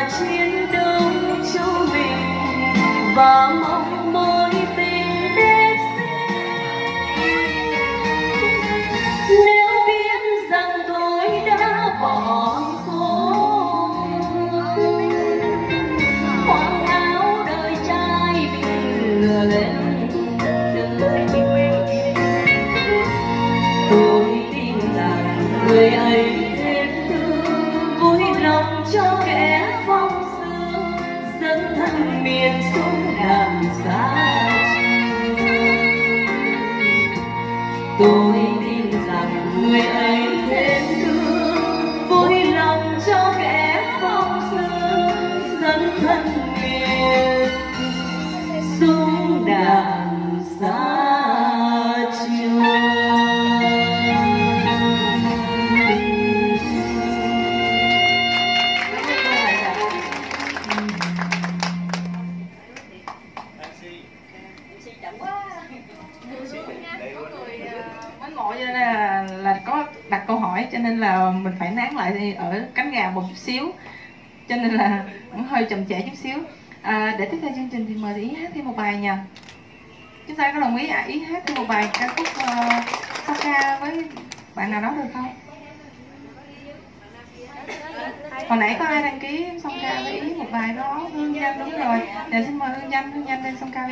là chiến đấu trung bình và mong mối tình đẹp xinh. Nếu biết rằng tôi đã bỏ cô, khoác áo đời trai bình lừa người ấy thêm thương vui lòng cho kẻ phong sương dẫn thân miền xuống đàm xa. Tôi tin rằng người ấy thêm thương vui lòng cho kẻ phong sương dẫn thân miền xuống đàm xa. Đặt câu hỏi cho nên là mình phải nán lại ở cánh gà một chút xíu, cho nên là cũng hơi chậm trễ chút xíu. Để tiếp theo chương trình thì mời Ý hát thêm một bài nha. Chúng ta có đồng ý Ý hát thêm một bài ca khúc song ca với bạn nào đó được không? Hồi nãy có ai đăng ký song ca với Ý một bài đó, Hương Nhanh, đúng rồi. Để xin mời Hương Nhanh lên song ca với